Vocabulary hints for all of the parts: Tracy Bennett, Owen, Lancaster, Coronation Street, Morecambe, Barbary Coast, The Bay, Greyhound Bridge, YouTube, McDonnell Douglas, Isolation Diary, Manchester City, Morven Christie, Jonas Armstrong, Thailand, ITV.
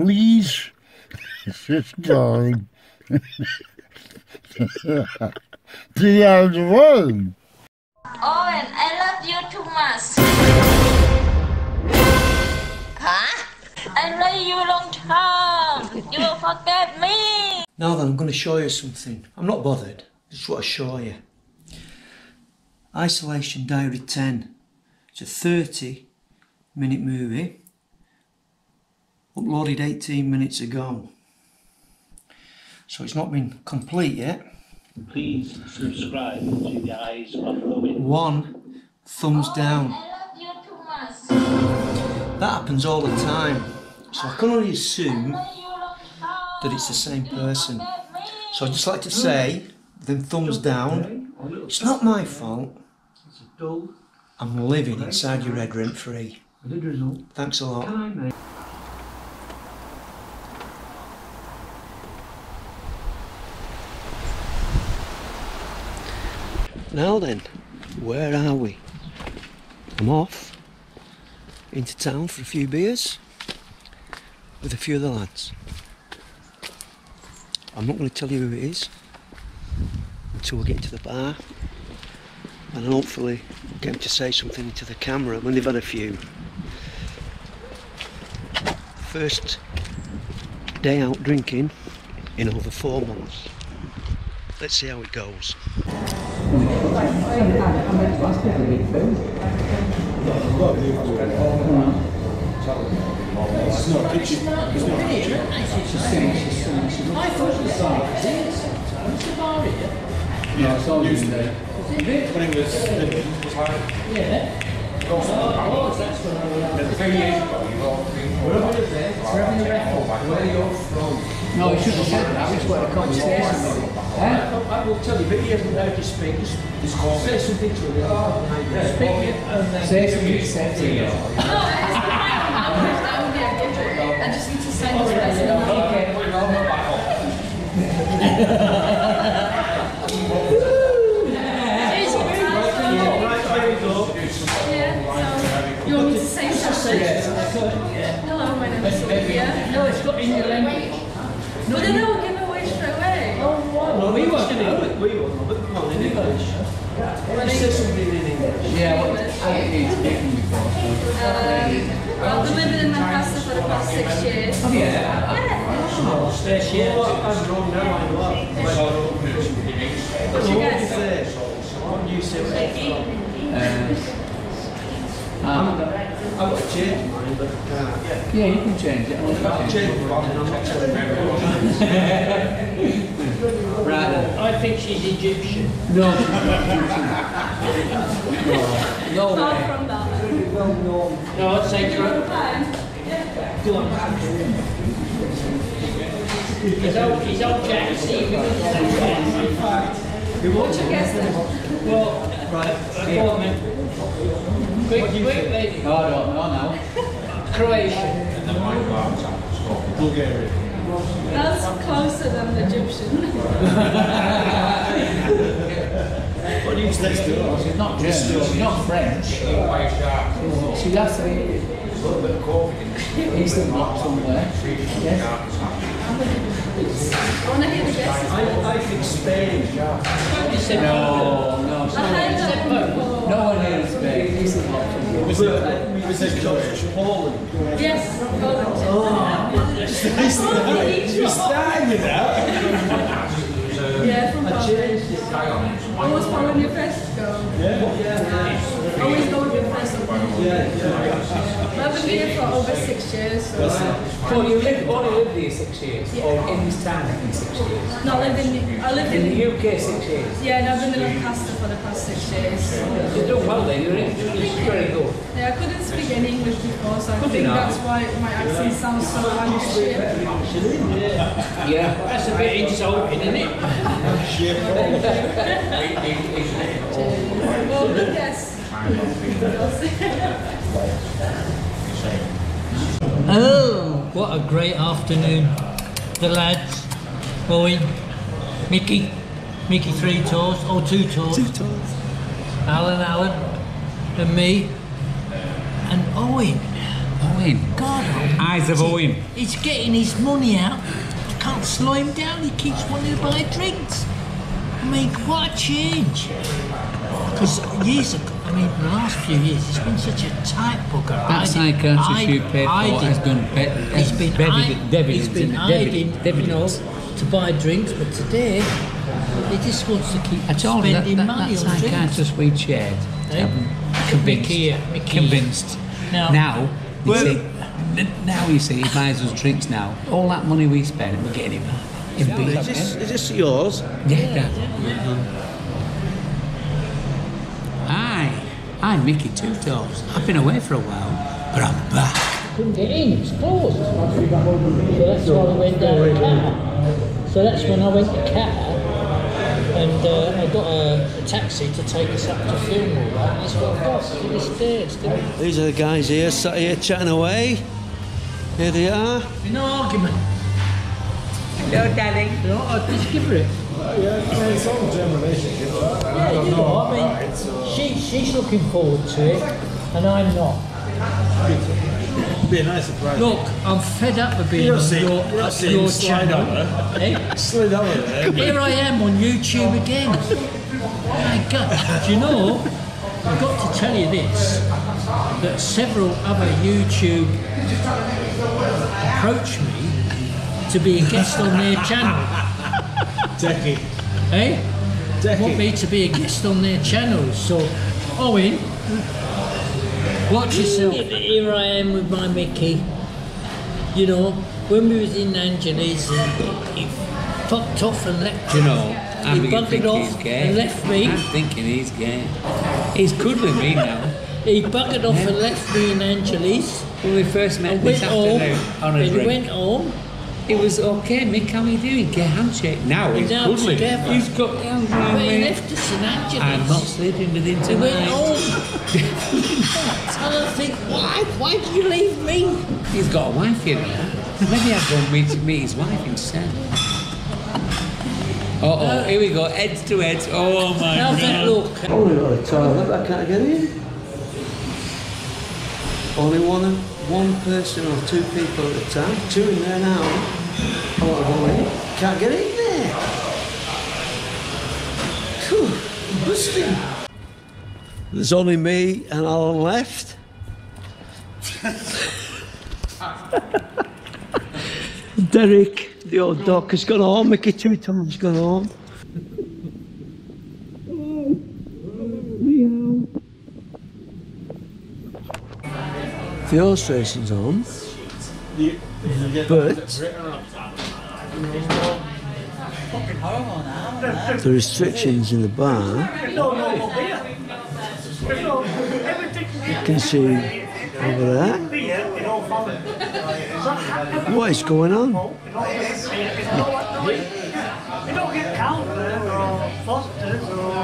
please. It's just going the other road. Owen, I love you too much. Huh? I love you long time. You will forget me. Now then, I'm going to show you something. I'm not bothered. I just want to show you. Isolation Diary 10. It's a 30-minute movie. Uploaded 18 minutes ago. So it's not been complete yet. Please subscribe to the Eyes of Owen. One thumbs down. I love you too much. That happens all the time. So I can only assume that it's the same person. So I'd just like to say, then thumbs down. It's not my fault. I'm living inside your head rent-free. Thanks a lot. Now then, where are we? I'm off into town for a few beers with a few of the lads. I'm not going to tell you who it is until we get to the bar, and hopefully get them to say something into the camera when they've had a few. First day out drinking in over 4 months. Let's see how it goes. No, he should have said that. It's quite a conversation. I will tell you, but he hasn't heard you speak. Say something to him. Say something to him. I just need to say this right. You want me to say something? Hello, my name is Sophia. No, it's got in your language. No, no, no, give it away straight away. Oh, we won't know it. We won't know it. Come on, in English. Yeah. You said something in English. Yeah, well, I've been living in Lancaster for the past 6 years. Oh, yeah? Yeah. Stay here. I'm wrong now, I know. What do you guys say? What do you say? I've got to change mine, but yeah, you can change it. I'll change mine, and I'm not telling everyone. Right then. I think she's Egyptian. No, she's not Egyptian. No, no way. From that. Well known. No, I'd say correct. Go on. He's old Jack, see, we wouldn't say yes. In fact, we won't guess that. Well, right, go on then. Quick lady. Oh, I don't know now. Croatian. And then my father, Bulgaria. That's closer than the Egyptian. What do you say? She's not German, she's not French. She has to be Eastern Bloc somewhere. Yes. I want to hear the guesses. I think Spain. No, no. No one here is Spain. We said Poland. Yes, Poland. Oh, you started with that. Yeah, from Poland. I was Poland your first go. Yeah. Always go with your first go. Yeah. I've been here for over 6 years. So you lived here 6 years? Yeah. Or in this town in 6 years? No, I lived in the UK 6 years. Yeah, and I've been in Lancaster for the past 6 years. So. You're doing well then, you're very good. Yeah, I couldn't speak any English before, so I think that's why my accent sounds so Irish. Yeah, that's a bit insulting, isn't it? Well, yes. Oh, what a great afternoon. The lads, Owen, Mickey 3 tours, or 2 tours. 2 tours. Alan and me, and Owen. Owen. God, Owen. Eyes of Owen. He's getting his money out. I can't slow him down. He keeps wanting to buy drinks. I mean, what a change. Because years ago, I mean, the last few years, it's been such a tight bugger. That psychiatrist you paid for has done better. He's been hiding, you know, to buy drinks, but today, he just wants to keep spending money on drinks. That psychiatrist we chaired, convinced. Now you see, he buys us drinks now. All that money we spend, we're getting him back. Is this yours? Yeah. I'm Mickey Two Toes. I've been away for a while, but I'm back. Couldn't get in, it was closed. So that's why I went down the car. So that's when I went to the car and I got a taxi to take us up to Fillmore. That's what I got to this day. These are the guys here, sat here chatting away. Here they are. No argument. Hello, darling. No, I'll just give her it. Oh, yeah, I mean, it's all generation. Yeah, you know, I mean, right, so she's looking forward to it, and I'm not. It'd be a nice surprise. Look, I'm fed up of being on your channel. Slid over there. Here I am on YouTube again. My God, do you know, I've got to tell you this, that several other YouTube approached me to be a guest on their channel. Techie. Eh? Techie. Want me to be a guest on their channel. So, Owen, watch yourself. Here I am with my Mickey. You know, when we was in Angeles, he fucked off and left. You know, I'm thinking he's gay. And left me. I'm thinking he's gay. He's cuddling me now. He buggered off and left me in Angeles. When we first met this afternoon on a drink. He went home. It was okay, Mick, how are you doing? Get a handshake. Now he's cuddling. He's got down around me. He left us in Angeles. I'm not sleeping with him tonight. We went home. And I think, why? Why did you leave me? He's got a wife, you know. Maybe I'd go and meet his wife instead. Uh-oh, here we go, heads to heads. Oh, my God. How's that look? Only on a toilet, I can't get in. Only one person or two people at a time, two in there now. I want to go in. Can't get in there. Whew, busting. There's only me and Alan left. Derek, the old dog, has gone home. Mickey Two Tom's gone home. The horse racing's on, but the restrictions in the bar, you can see over there what is going on. We don't get Calvin or Foster's or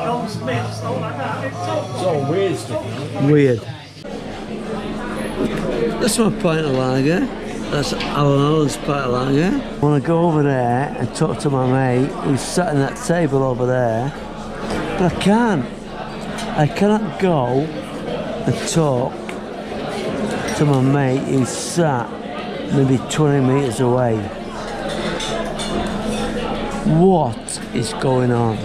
John Smith's, all like that. It's all weird stuff. Weird. That's my pint of lager. That's Alan Allen's pint of lager. When I go over there and talk to my mate who's sat in that table over there, but I can't. I cannot go and talk to my mate who's sat maybe 20 metres away. What is going on?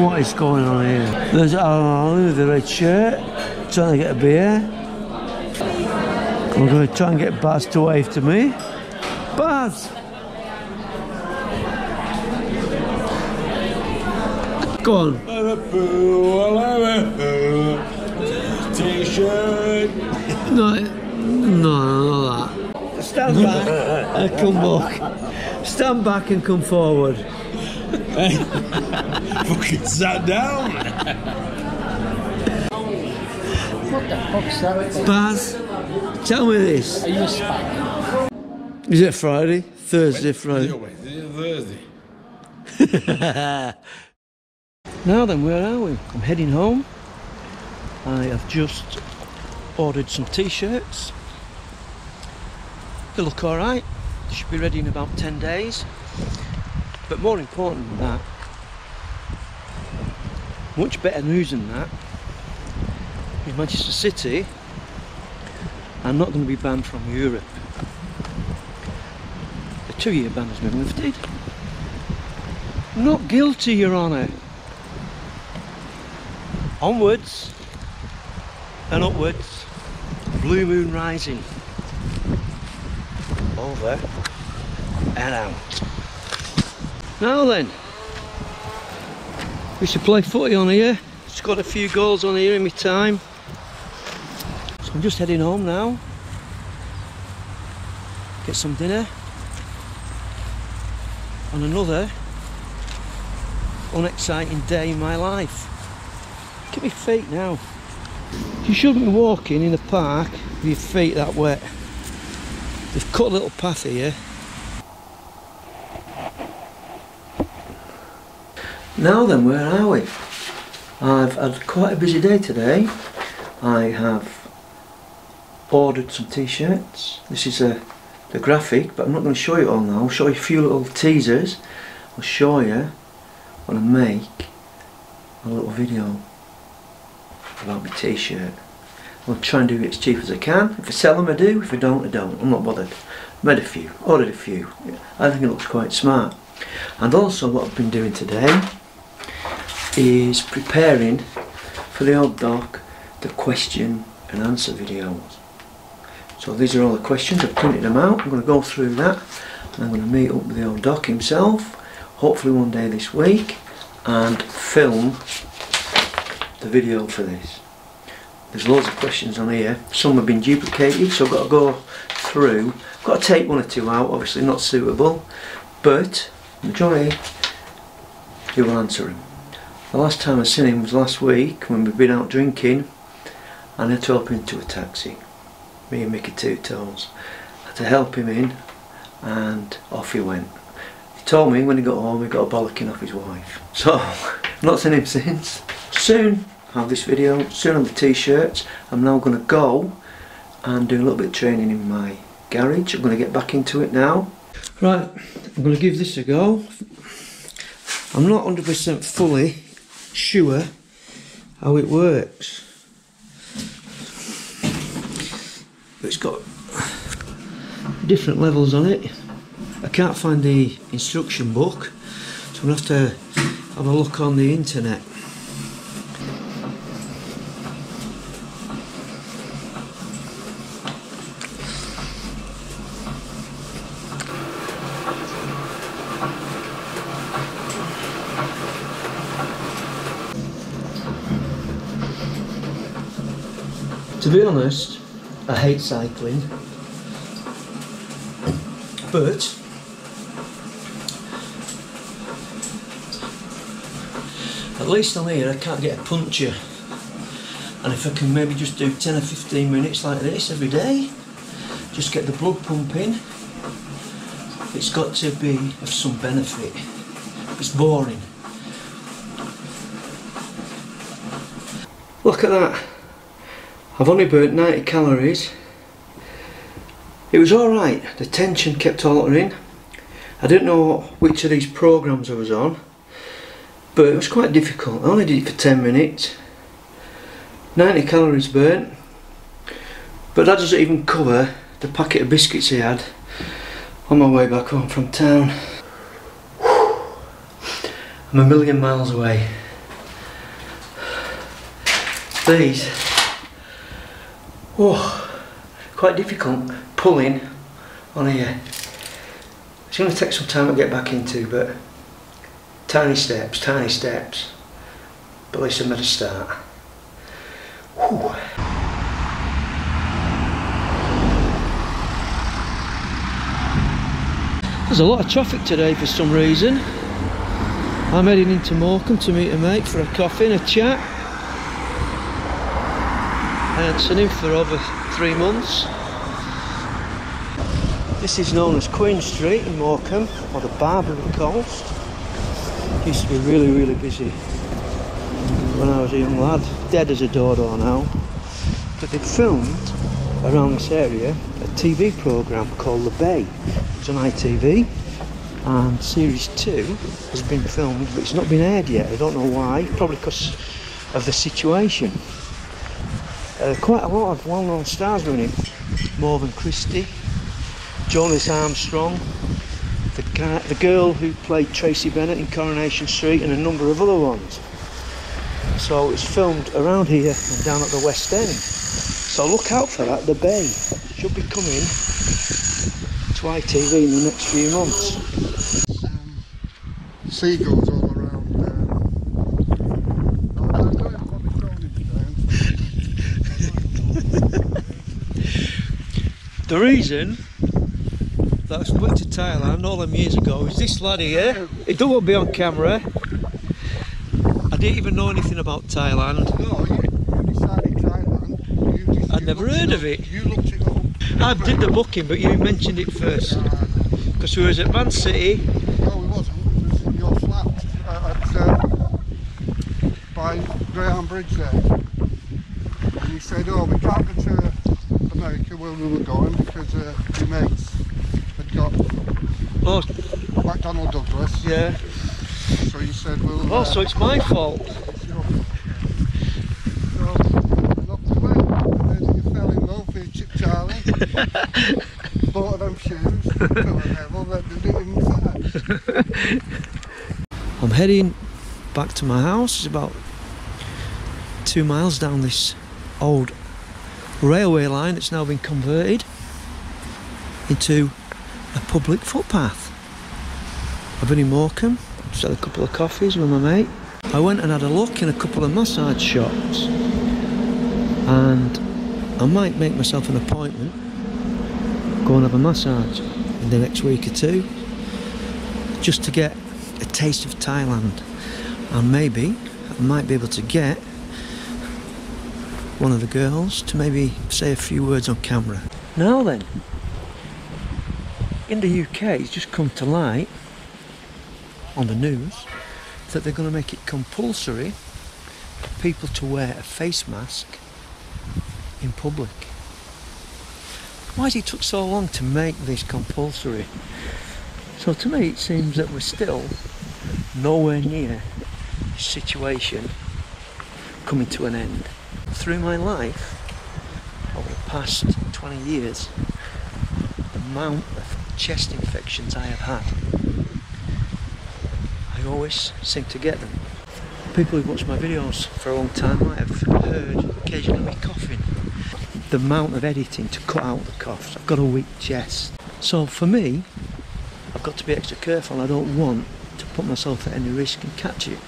What is going on here? There's Alan Allen with the red shirt, trying to get a beer. I'm going to try and get Baz to wave to me. Baz! Go on. T-shirt. No, not that. Stand back and come back. Stand back and come forward. Fucking sat down. Baz, tell me this. Are you a spy? Is it Friday? Thursday. Now then, where are we? I'm heading home. I have just ordered some t-shirts. They look alright. They should be ready in about 10 days. But more important than that, much better news than that, Manchester City I'm not going to be banned from Europe. The 2-year ban has been lifted. Not guilty, Your Honour. Onwards and upwards. Blue moon rising. Over and out. Now then, we should play footy on here. Scored a few goals on here in my time. So I'm just heading home now. Get some dinner. On another unexciting day in my life. Look at my feet now. You shouldn't be walking in the park with your feet that wet. They've cut a little path here. Now then, where are we? I've had quite a busy day today. I have ordered some t-shirts. This is the graphic, but I'm not going to show you all now. I'll show you a few little teasers. I'll show you when I make a little video about my t-shirt. I'll try and do it as cheap as I can. If I sell them, I do. If I don't, I don't. I'm not bothered. Made a few, ordered a few. I think it looks quite smart. And also what I've been doing today is preparing for the old dog, the question and answer videos. So these are all the questions. I've printed them out. I'm going to go through that and I'm going to meet up with the old dog himself, hopefully one day this week, and film the video for this. There's loads of questions on here. Some have been duplicated, so I've got to go through. I've got to take one or two out, obviously not suitable, but the majority he will answer them. The last time I seen him was last week when we've been out drinking, and I had to help him into a taxi, me and Mickey Two Toes. I had to help him in and off he went. He told me when he got home he got a bollocking off his wife, so not seen him since. Soon I'll have this video, soon on the t-shirts. I'm now going to go and do a little bit of training in my garage. I'm going to get back into it now. Right, I'm going to give this a go. I'm not 100% fully sure how it works. It's got different levels on it. I can't find the instruction book, so I'm going to have a look on the internet. To be honest, I hate cycling, but at least on here I can't get a puncture, and if I can maybe just do 10 or 15 minutes like this every day, just get the blood pumping, it's got to be of some benefit. It's boring. Look at that. I've only burnt 90 calories. It was alright, the tension kept altering. I didn't know which of these programs I was on, but it was quite difficult. I only did it for 10 minutes. 90 calories burnt, but that doesn't even cover the packet of biscuits I had on my way back home from town. I'm a million miles away. These. Oh, quite difficult pulling on here. It's going to take some time to get back into, but tiny steps, but at least I made a start. Whew. There's a lot of traffic today for some reason. I'm heading into Morecambe to meet a mate for a coffee and a chat. I hadn't seen him for over 3 months. This is known as Queen Street in Morecambe, or the Barbary Coast. It used to be really, really busy when I was a young lad. Dead as a dodo now. But they filmed around this area a TV programme called The Bay. It's on ITV, and series 2 has been filmed, but it's not been aired yet. I don't know why, probably because of the situation. Quite a lot of well-known stars were in it. Morven Christie, Jonas Armstrong, the girl who played Tracy Bennett in Coronation Street, and a number of other ones. So it's filmed around here and down at the West End. So look out for that, The Bay. Should be coming to ITV in the next few months. Seagulls all around there. I don't know what the drone is down. The reason that I went to Thailand all them years ago is this lad here. He don't want to be on camera. I didn't even know anything about Thailand. No, you decided Thailand. I'd never heard of it. You looked it up. I did the booking, but you mentioned it first. Because we was at Man City. No, we wasn't. It was in your flat by Greyhound Bridge there. And you said, oh, we can't go to America where we were going because your mates had got McDonnell Douglas. Yeah. So you said, well... Oh, so it's my fault. It's your fault. So, locked away. And then you fell in love with Chip Charlie. Bought them shoes. I'm heading back to my house. It's about 2 miles down this old railway line that's now been converted into a public footpath. I've been in Morecambe. Just had a couple of coffees with my mate. I went and had a look in a couple of massage shops, and I might make myself an appointment, go and have a massage in the next week or two, just to get a taste of Thailand. And maybe I might be able to get one of the girls to maybe say a few words on camera. Now then, in the UK it's just come to light on the news that they're going to make it compulsory for people to wear a face mask in public. Why has it took so long to make this compulsory? So to me it seems that we're still nowhere near this situation coming to an end. Through my life, over the past 20 years, the amount of chest infections I have had, I always seem to get them. People who've watched my videos for a long time might have heard occasionally me coughing. The amount of editing to cut out the coughs, I've got a weak chest. So for me, I've got to be extra careful. I don't want to put myself at any risk and catch it.